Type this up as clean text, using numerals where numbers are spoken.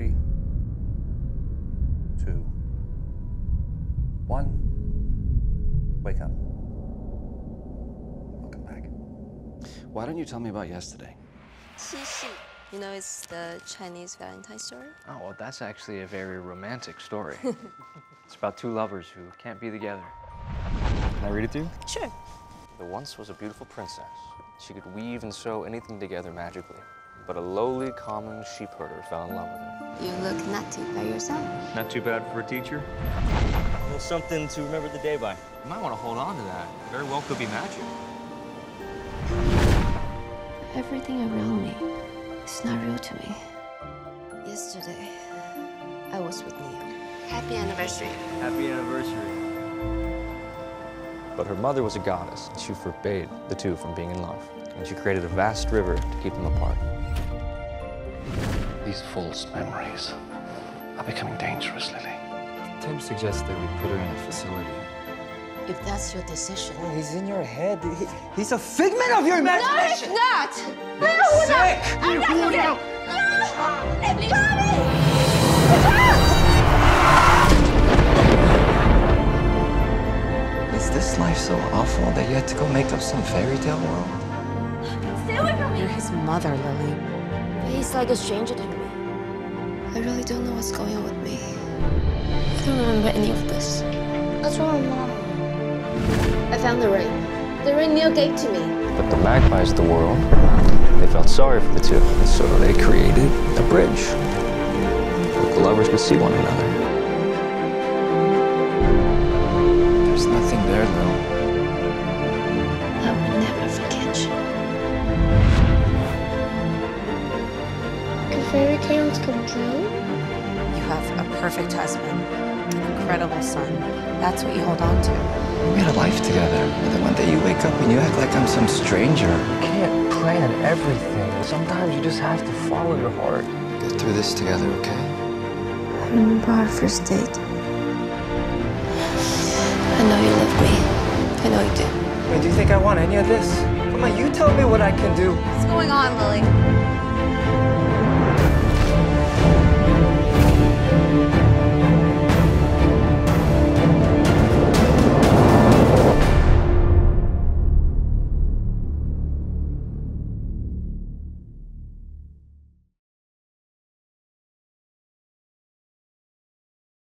3, 2, 1. Wake up. Welcome back. Why don't you tell me about yesterday? Qixi. You know, it's the Chinese Valentine's story. Oh, well, that's actually a very romantic story. It's about two lovers who can't be together. Can I read it to you? Sure. There once was a beautiful princess. She could weave and sew anything together magically. But a lowly, common sheepherder fell in love with her. You look not too by yourself. Not too bad for a teacher. Well, something to remember the day by. You might want to hold on to that. It very well could be magic. Everything around me is not real to me. Yesterday, I was with Neil. Happy anniversary. Happy anniversary. But her mother was a goddess, and she forbade the two from being in love. And she created a vast river to keep them apart. These false memories are becoming dangerous, Lily. Tim suggests that we put her in a facility. If that's your decision... Oh, he's in your head. He's a figment of your imagination! No, he's not! You're sick! I'm not going to... No! Let me go! Is this life so awful that you had to go make up some fairy tale world? You're his mother, Lily. But he's like a stranger to me. I really don't know what's going on with me. I don't remember any of this. What's wrong, Mom? I found the ring. The ring Neil gave to me. But the magpies of the world, they felt sorry for the two. And so they created a bridge where the lovers could see one another. There's nothing there, Lil. Fairy tales come true? You have a perfect husband, an incredible son. That's what you hold on to. We had a life together. But the one day you wake up and you act like I'm some stranger. You can't plan everything. Sometimes you just have to follow your heart. Get through this together, okay? I remember our first date. I know you love me. I know you do. Wait, do you think I want any of this? Come on, you tell me what I can do. What's going on, Lily?